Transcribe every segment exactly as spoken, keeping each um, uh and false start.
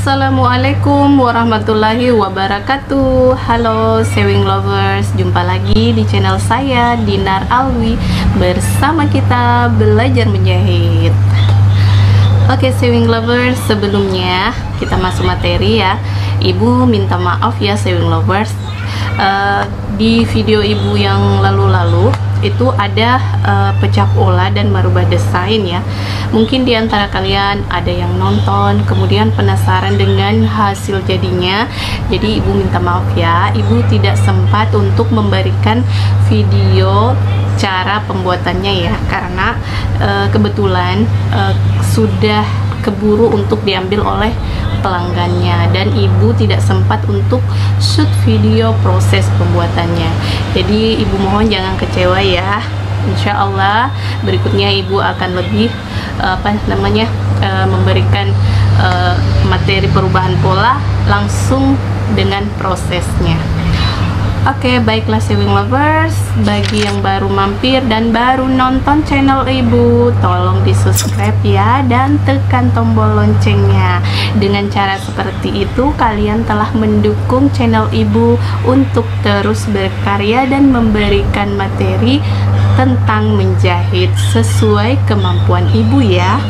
Assalamualaikum warahmatullahi wabarakatuh. Halo sewing lovers, jumpa lagi di channel saya Dinar Alwi. Bersama kita belajar menjahit. Oke sewing lovers, sebelumnya kita masuk materi ya. Ibu minta maaf ya sewing lovers, uh, di video ibu yang lalu-lalu itu ada uh, pecah pola dan merubah desain ya. Mungkin di antara kalian ada yang nonton kemudian penasaran dengan hasil jadinya. Jadi ibu minta maaf ya, ibu tidak sempat untuk memberikan video cara pembuatannya ya, karena uh, kebetulan uh, sudah keburu untuk diambil oleh pelanggannya dan ibu tidak sempat untuk shoot video proses pembuatannya. Jadi ibu mohon jangan kecewa ya. Insya Allah berikutnya ibu akan lebih apa namanya memberikan materi perubahan pola langsung dengan prosesnya. Oke, baiklah sewing lovers, bagi yang baru mampir dan baru nonton channel ibu, tolong di subscribe ya dan tekan tombol loncengnya. Dengan cara seperti itu kalian telah mendukung channel ibu untuk terus berkarya dan memberikan materi tentang menjahit sesuai kemampuan ibu ya.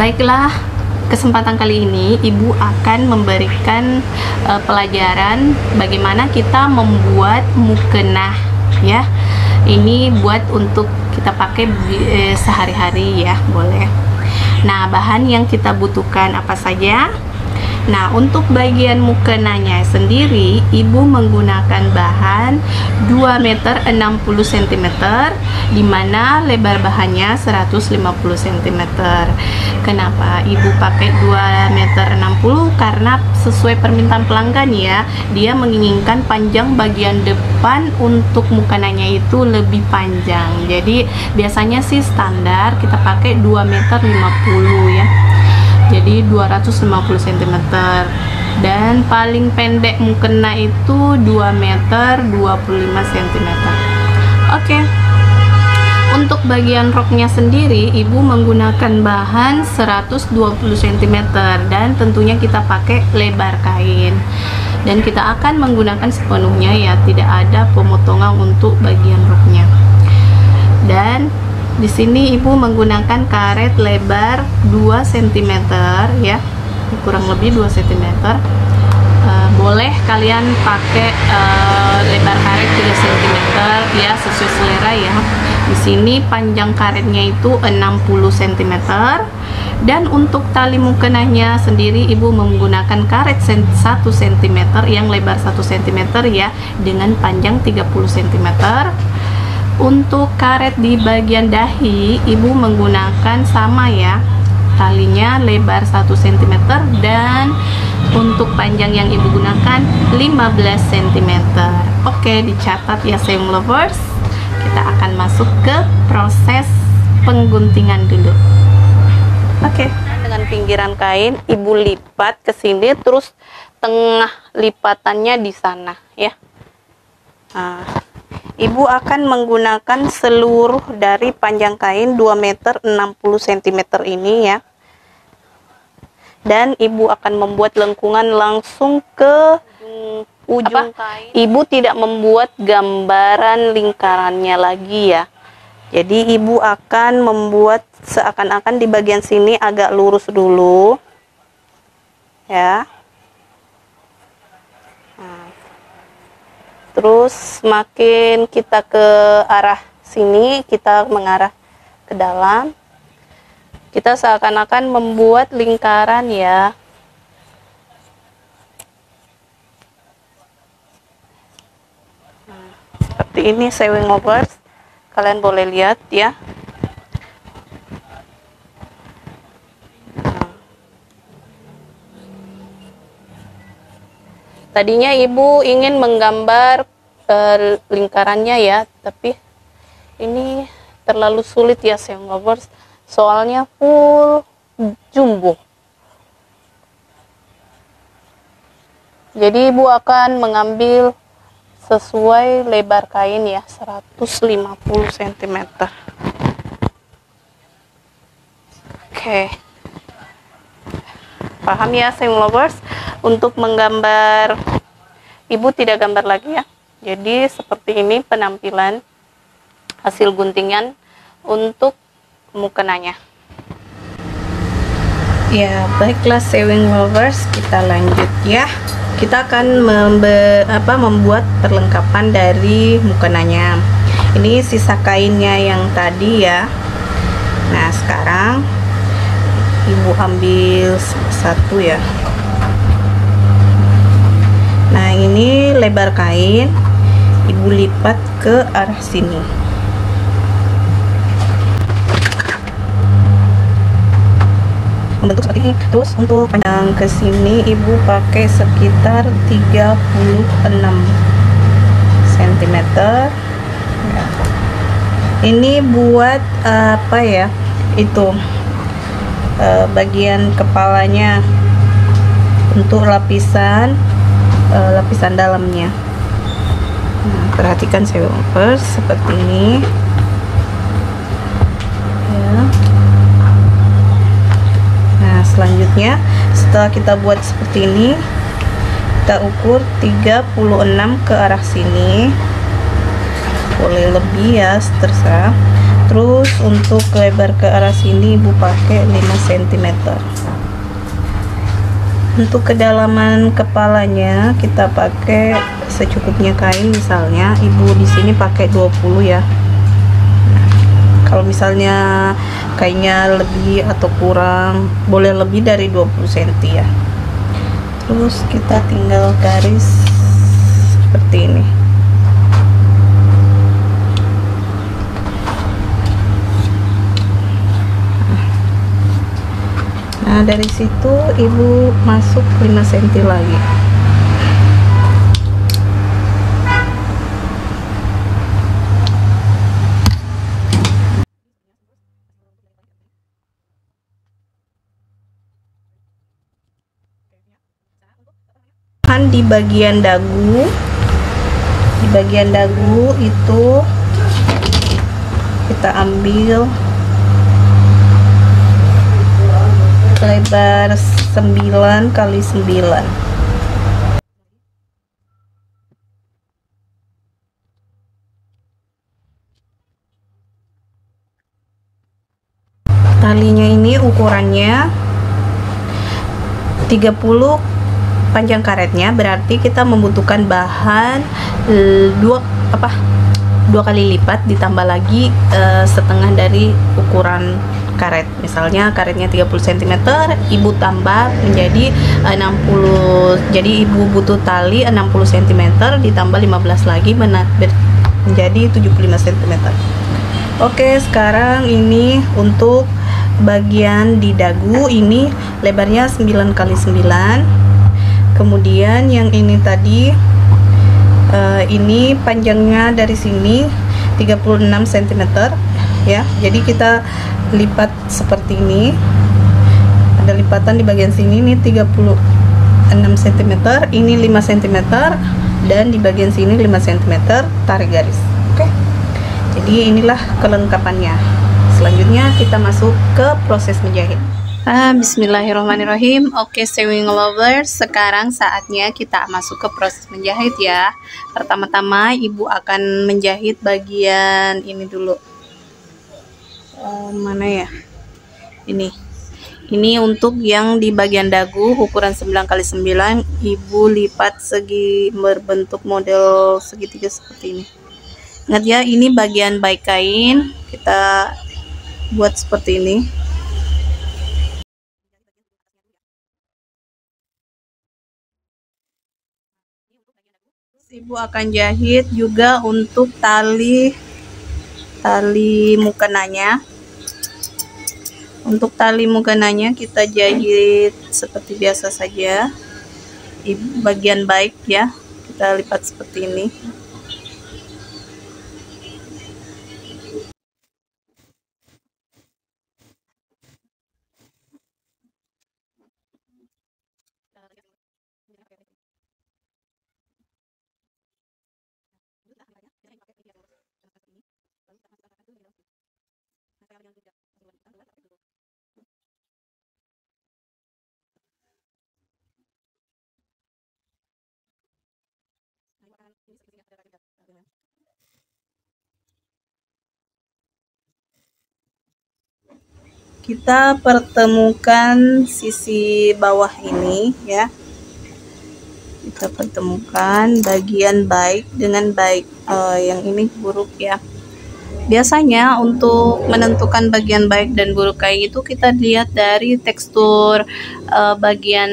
Baiklah, kesempatan kali ini ibu akan memberikan uh, pelajaran bagaimana kita membuat mukena ya. Ini buat untuk kita pakai eh, sehari-hari ya, boleh. Nah, bahan yang kita butuhkan apa saja? Nah, untuk bagian mukenanya sendiri ibu menggunakan bahan dua meter enam puluh sentimeter, dimana lebar bahannya seratus lima puluh sentimeter. Kenapa ibu pakai dua meter enam puluh? Karena sesuai permintaan pelanggan ya, dia menginginkan panjang bagian depan untuk mukenanya itu lebih panjang. Jadi biasanya sih standar kita pakai dua meter lima puluh ya, jadi dua ratus lima puluh sentimeter, dan paling pendek mukena itu dua meter dua puluh lima sentimeter. Oke, untuk bagian roknya sendiri ibu menggunakan bahan seratus dua puluh sentimeter dan tentunya kita pakai lebar kain, dan kita akan menggunakan sepenuhnya ya, tidak ada pemotongan untuk bagian roknya. Dan di sini ibu menggunakan karet lebar dua sentimeter ya, kurang lebih dua sentimeter. Uh, boleh kalian pakai uh, lebar karet tiga sentimeter ya, sesuai selera ya. Di sini panjang karetnya itu enam puluh sentimeter, dan untuk tali mukenanya sendiri ibu menggunakan karet satu sentimeter yang lebar satu sentimeter ya, dengan panjang tiga puluh sentimeter. Untuk karet di bagian dahi ibu menggunakan sama ya, talinya lebar satu sentimeter dan untuk panjang yang ibu gunakan lima belas sentimeter. Oke, dicatat ya sewing lovers, kita akan masuk ke proses pengguntingan dulu. Oke, dengan pinggiran kain ibu lipat ke sini, terus tengah lipatannya di sana ya. Nah, ibu akan menggunakan seluruh dari panjang kain dua meter enam puluh sentimeter ini ya, dan ibu akan membuat lengkungan langsung ke ujung kain. Ibu tidak membuat gambaran lingkarannya lagi ya, jadi ibu akan membuat seakan-akan di bagian sini agak lurus dulu ya. Terus makin kita ke arah sini, kita mengarah ke dalam, kita seakan-akan membuat lingkaran ya. Nah, seperti ini sewing lovers, kalian boleh lihat ya. Tadinya ibu ingin menggambar e, lingkarannya ya, tapi ini terlalu sulit ya sewing lovers, soalnya full jumbo. Jadi ibu akan mengambil sesuai lebar kain ya, seratus lima puluh sentimeter. Oke, paham ya sayang lovers? Untuk menggambar ibu tidak gambar lagi ya. Jadi seperti ini penampilan hasil guntingan untuk mukenanya. Ya, baiklah sewing lovers, kita lanjut ya. Kita akan membe, apa, membuat perlengkapan dari mukenanya. Ini sisa kainnya yang tadi ya. Nah sekarang ibu ambil satu ya. Nah ini lebar kain ibu lipat ke arah sini. Membentuk seperti ini. Terus untuk panjang ke sini ibu pakai sekitar tiga puluh enam sentimeter ya. Ini buat uh, apa ya, itu uh, bagian kepalanya untuk lapisan uh, lapisan dalamnya. Nah, perhatikan saya first, seperti ini ya. Selanjutnya setelah kita buat seperti ini kita ukur tiga puluh enam ke arah sini, boleh lebih ya terserah. Terus untuk lebar ke arah sini ibu pakai lima sentimeter. Untuk kedalaman kepalanya kita pakai secukupnya kain, misalnya ibu di sini pakai dua puluh ya. Kalau misalnya kainnya lebih atau kurang, boleh lebih dari dua puluh sentimeter ya. Terus kita tinggal garis seperti ini. Nah dari situ ibu masuk lima sentimeter lagi. Di bagian dagu, di bagian dagu itu kita ambil lebar sembilan kali sembilan. Talinya ini ukurannya tiga puluh, panjang karetnya, berarti kita membutuhkan bahan dua apa dua kali lipat ditambah lagi e, setengah dari ukuran karet. Misalnya karetnya tiga puluh sentimeter, ibu tambah menjadi enam puluh. Jadi ibu butuh tali enam puluh sentimeter ditambah lima belas lagi menjadi tujuh puluh lima sentimeter. Oke, sekarang ini untuk bagian di dagu ini lebarnya sembilan kali sembilan. Kemudian yang ini tadi uh, ini panjangnya dari sini tiga puluh enam sentimeter ya. Jadi kita lipat seperti ini. Ada lipatan di bagian sini ini tiga puluh enam sentimeter, ini lima sentimeter, dan di bagian sini lima sentimeter, tarik garis. Oke. Jadi inilah kelengkapannya. Selanjutnya kita masuk ke proses menjahit. Ah, bismillahirrahmanirrahim. Oke, sewing lovers, sekarang saatnya kita masuk ke proses menjahit ya. Pertama-tama ibu akan menjahit bagian ini dulu. Oh, mana ya? Ini. Ini untuk yang di bagian dagu ukuran sembilan kali sembilan, ibu lipat segi berbentuk model segitiga seperti ini. Ingat ya, ini bagian baik kain, kita buat seperti ini. Ibu akan jahit juga untuk tali tali mukenanya. Untuk tali mukenanya kita jahit seperti biasa saja. Ibu bagian baik ya, kita lipat seperti ini. Kita pertemukan sisi bawah ini ya, kita pertemukan bagian baik dengan baik, uh, yang ini buruk ya. Biasanya untuk menentukan bagian baik dan buruk kain itu kita lihat dari tekstur uh, bagian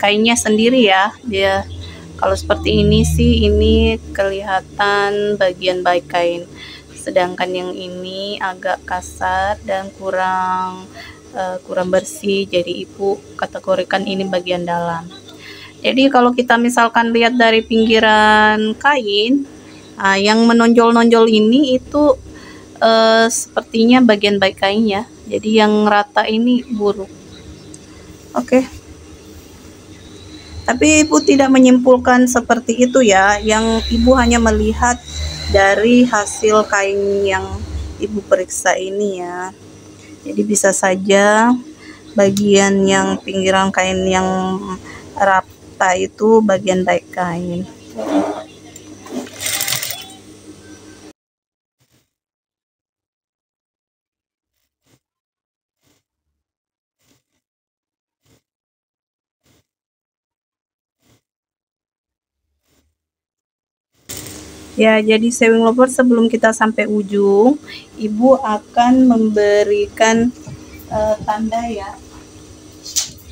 kainnya sendiri ya. Dia kalau seperti ini sih, ini kelihatan bagian baik kain, sedangkan yang ini agak kasar dan kurang uh, kurang bersih, jadi ibu kategorikan ini bagian dalam. Jadi kalau kita misalkan lihat dari pinggiran kain, nah, yang menonjol-nonjol ini itu eh, sepertinya bagian baik kainnya. Jadi yang rata ini buruk. Oke. Okay. Tapi ibu tidak menyimpulkan seperti itu ya. Yang ibu hanya melihat dari hasil kain yang ibu periksa ini ya. Jadi bisa saja bagian yang pinggiran kain yang rata itu bagian baik kain. Ya, jadi sewing lover sebelum kita sampai ujung, ibu akan memberikan uh, tanda ya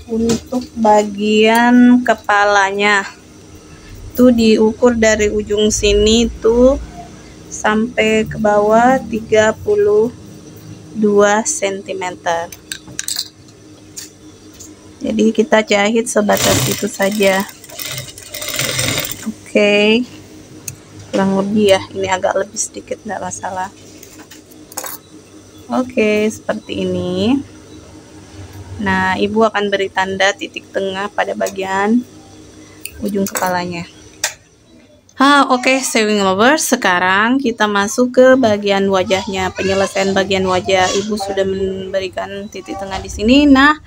untuk bagian kepalanya. Tuh diukur dari ujung sini tuh sampai ke bawah tiga puluh dua sentimeter. Jadi kita jahit sebatas itu saja. Oke. Okay. Kurang lebih ya, ini agak lebih sedikit, tidak masalah. Oke, seperti ini. Nah, ibu akan beri tanda titik tengah pada bagian ujung kepalanya. Ha, oke, sewing lover, sekarang kita masuk ke bagian wajahnya. Penyelesaian bagian wajah, ibu sudah memberikan titik tengah di sini. Nah,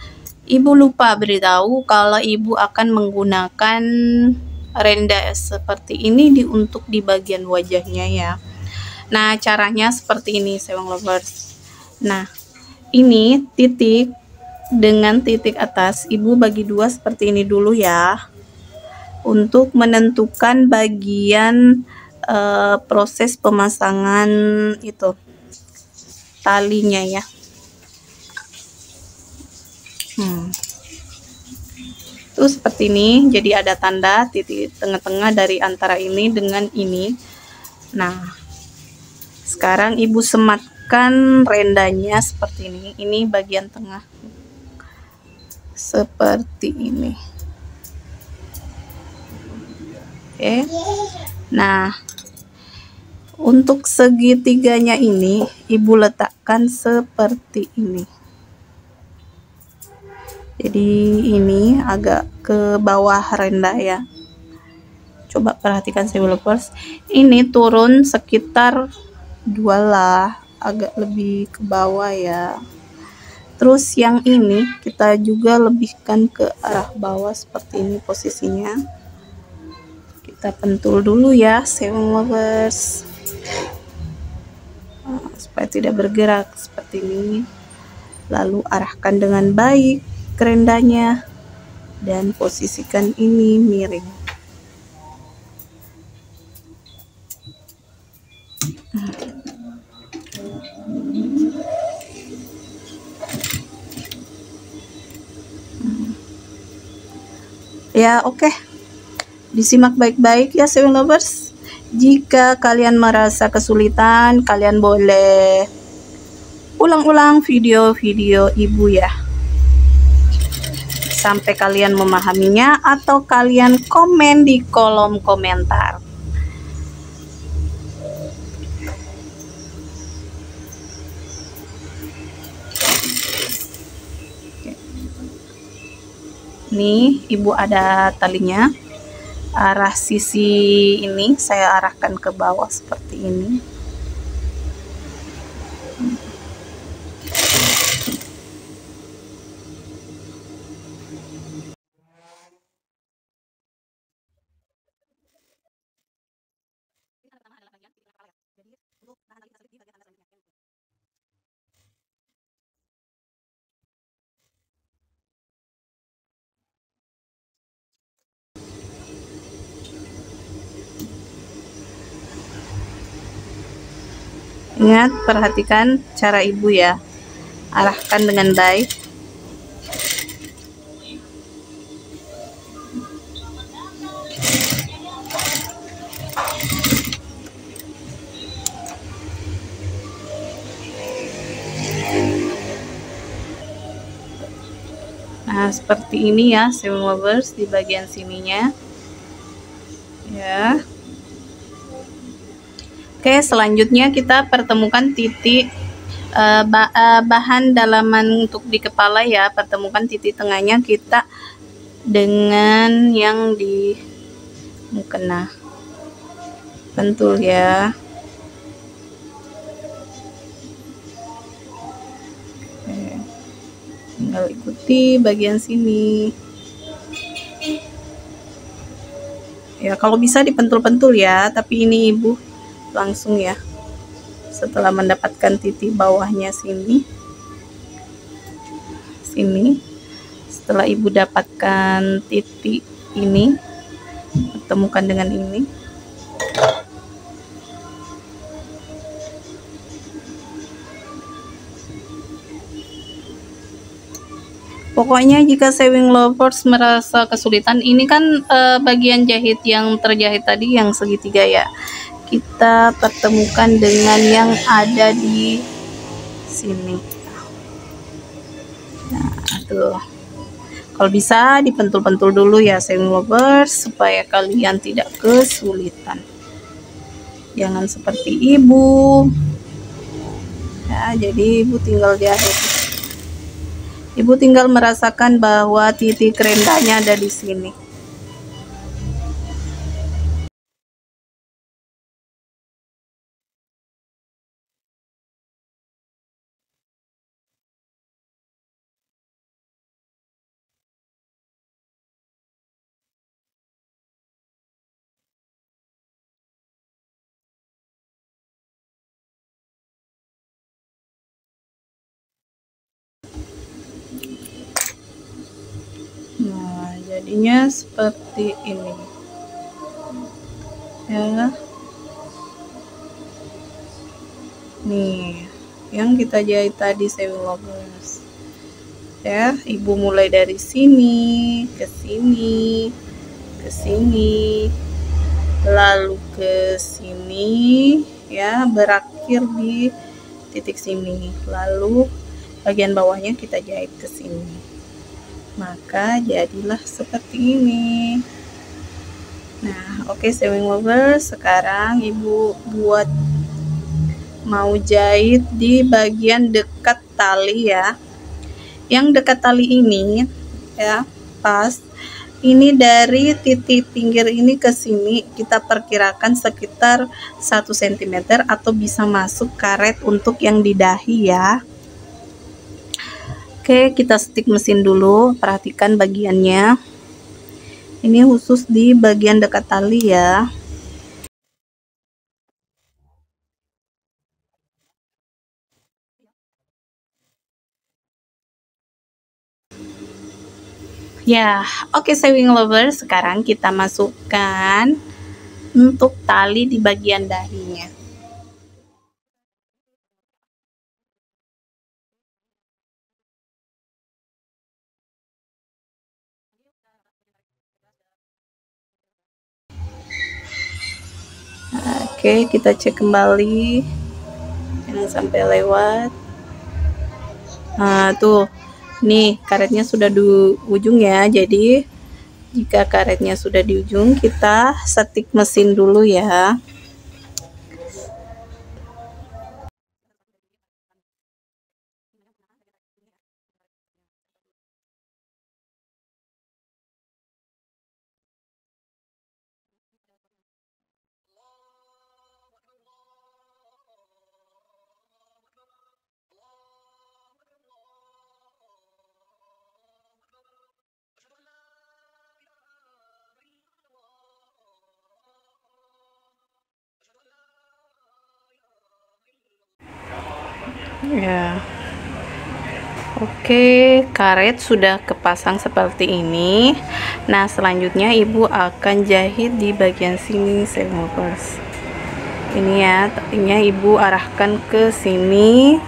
ibu lupa beritahu kalau ibu akan menggunakan renda seperti ini di untuk di bagian wajahnya ya. Nah, caranya seperti ini sewing lovers. Nah, ini titik dengan titik atas ibu bagi dua seperti ini dulu ya, untuk menentukan bagian e, proses pemasangan itu talinya ya. hmm. Tuh, seperti ini. Jadi ada tanda titik tengah-tengah dari antara ini dengan ini. Nah, sekarang ibu sematkan rendanya seperti ini. Ini bagian tengah seperti ini. Oke. Nah, untuk segitiganya ini ibu letakkan seperti ini. Jadi ini agak ke bawah renda ya. Coba perhatikan sewing lovers. Ini turun sekitar dua lah, agak lebih ke bawah ya. Terus yang ini kita juga lebihkan ke arah bawah seperti ini posisinya. Kita pentul dulu ya sewing lovers, supaya tidak bergerak seperti ini. Lalu arahkan dengan baik rendanya dan posisikan ini miring. Ya, oke. Okay. Disimak baik-baik ya sewing lovers. Jika kalian merasa kesulitan, kalian boleh ulang-ulang video-video ibu ya, sampai kalian memahaminya, atau kalian komen di kolom komentar. Nih, ibu ada talinya. Arah sisi ini saya arahkan ke bawah seperti ini. Ingat, perhatikan cara ibu ya. Arahkan dengan baik. Nah, seperti ini ya, seamers di bagian sininya. Ya. Oke, selanjutnya kita pertemukan titik uh, bah uh, bahan dalaman untuk di kepala ya. Pertemukan titik tengahnya kita dengan yang di mukena. Pentul ya. Oke. Tinggal ikuti bagian sini. Ya, kalau bisa dipentul-pentul ya, tapi ini ibu langsung ya, setelah mendapatkan titik bawahnya sini sini setelah ibu dapatkan titik ini, pertemukan dengan ini. Pokoknya jika sewing lovers merasa kesulitan, ini kan eh, bagian jahit yang terjahit tadi yang segitiga ya, kita pertemukan dengan yang ada di sini. Nah, tuh. Kalau bisa dipentul-pentul dulu ya sewing lovers, supaya kalian tidak kesulitan. Jangan seperti ibu. Ya, jadi ibu tinggal jahit. Ibu tinggal merasakan bahwa titik rendahnya ada di sini. Nah, jadinya seperti ini ya. Nih yang kita jahit tadi sewing lovers ya, ibu mulai dari sini ke sini ke sini lalu ke sini ya, berakhir di titik sini, lalu bagian bawahnya kita jahit ke sini, maka jadilah seperti ini. Nah, oke okay, sewing lovers, sekarang ibu buat mau jahit di bagian dekat tali ya. Yang dekat tali ini ya, pas ini dari titik pinggir ini ke sini kita perkirakan sekitar satu sentimeter atau bisa masuk karet untuk yang di dahi ya. Oke, kita stik mesin dulu, perhatikan bagiannya. Ini khusus di bagian dekat tali ya. Ya, oke sewing lovers, sekarang kita masukkan untuk tali di bagian dahinya. Oke, kita cek kembali, jangan sampai lewat. Nah, tuh, nih karetnya sudah di ujung ya. Jadi jika karetnya sudah di ujung, kita setik mesin dulu ya. Ya, oke, karet sudah kepasang seperti ini. Nah, selanjutnya ibu akan jahit di bagian sini sewing lovers. ini ya, tepingnya ibu arahkan ke sini.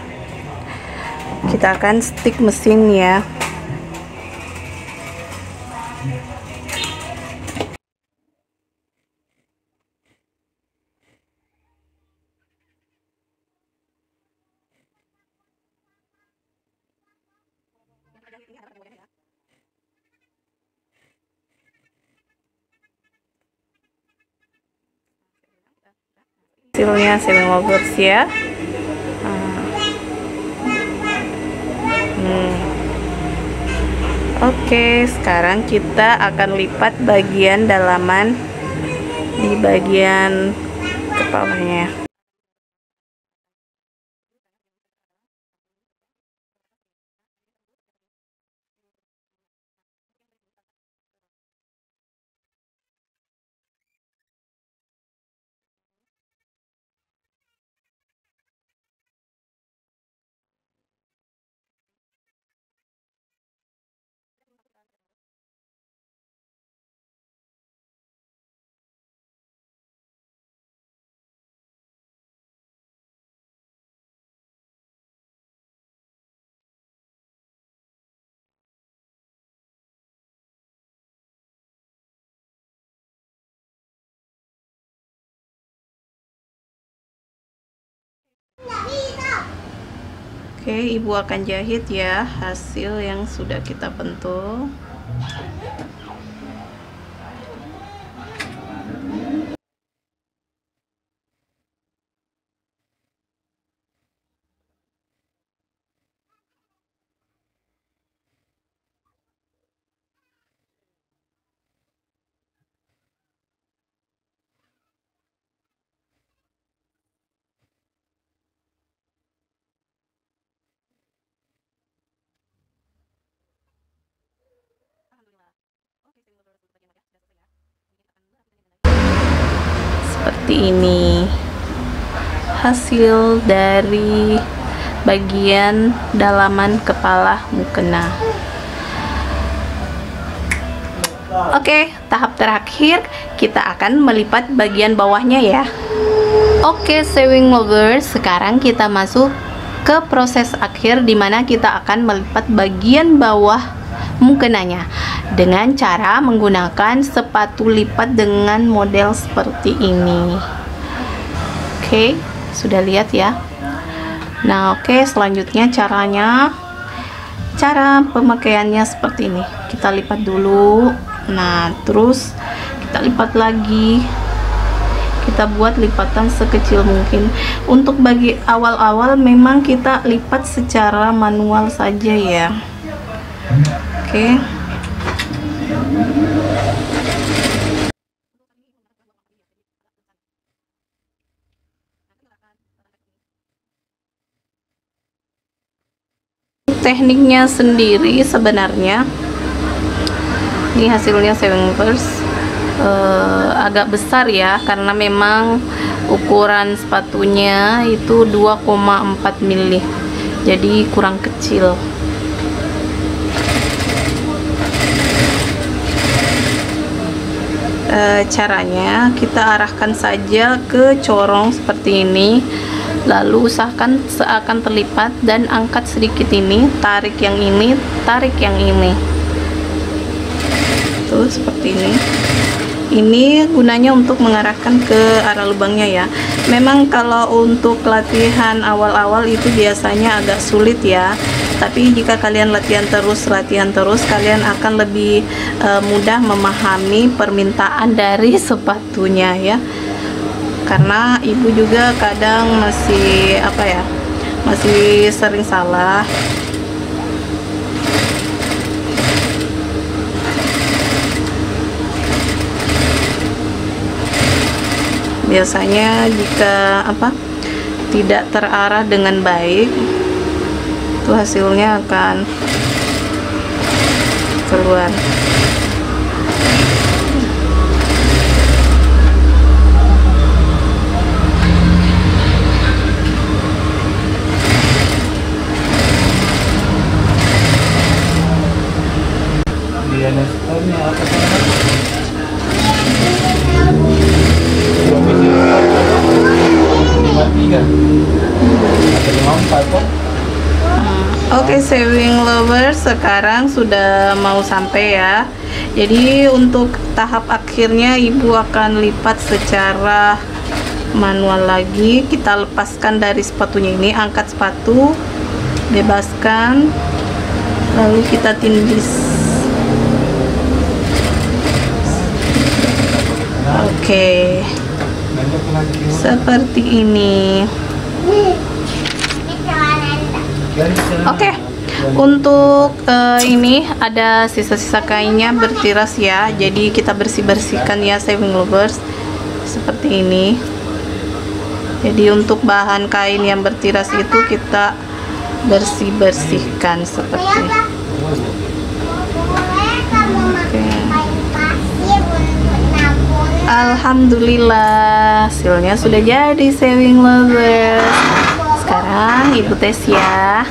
Kita akan stik mesin ya. Hasilnya saya mau bersih ya. Hmm. Oke, sekarang kita akan lipat bagian dalaman di bagian kepalanya. Oke, ibu akan jahit ya hasil yang sudah kita pentul. Seperti ini hasil dari bagian dalaman kepala mukena. Oke, tahap terakhir kita akan melipat bagian bawahnya ya. Oke, sewing lovers, sekarang kita masuk ke proses akhir dimana kita akan melipat bagian bawah mukenanya dengan cara menggunakan sepatu lipat dengan model seperti ini. Oke, sudah lihat ya. Nah, oke, selanjutnya caranya, cara pemakaiannya seperti ini. Kita lipat dulu, nah terus kita lipat lagi, kita buat lipatan sekecil mungkin. Untuk bagi awal-awal memang kita lipat secara manual saja ya. Oke. Tekniknya sendiri sebenarnya ini hasilnya sewing lovers Uh, agak besar ya, karena memang ukuran sepatunya itu dua koma empat mili, jadi kurang kecil. Uh, caranya kita arahkan saja ke corong seperti ini, lalu usahakan seakan terlipat dan angkat sedikit ini, tarik yang ini, tarik yang ini, tuh seperti ini. Ini gunanya untuk mengarahkan ke arah lubangnya ya. Memang kalau untuk latihan awal-awal itu biasanya agak sulit ya, tapi jika kalian latihan terus latihan terus kalian akan lebih e, mudah memahami permintaan dari sepatunya ya. Karena ibu juga kadang masih apa ya, masih sering salah. Biasanya jika apa tidak terarah dengan baik itu hasilnya akan keluar. Dia Oke, okay, sewing lover sekarang sudah mau sampai ya. Jadi untuk tahap akhirnya ibu akan lipat secara manual lagi. Kita lepaskan dari sepatunya ini, angkat sepatu, bebaskan, lalu kita tindis. Oke, okay. Seperti ini. Oke, okay. Untuk uh, ini ada sisa-sisa kainnya bertiras ya, jadi kita bersih-bersihkan ya sewing lovers, seperti ini. Jadi untuk bahan kain yang bertiras itu kita bersih-bersihkan seperti ini. Okay. Alhamdulillah hasilnya sudah jadi sewing lovers. Sekarang ibu tes ya.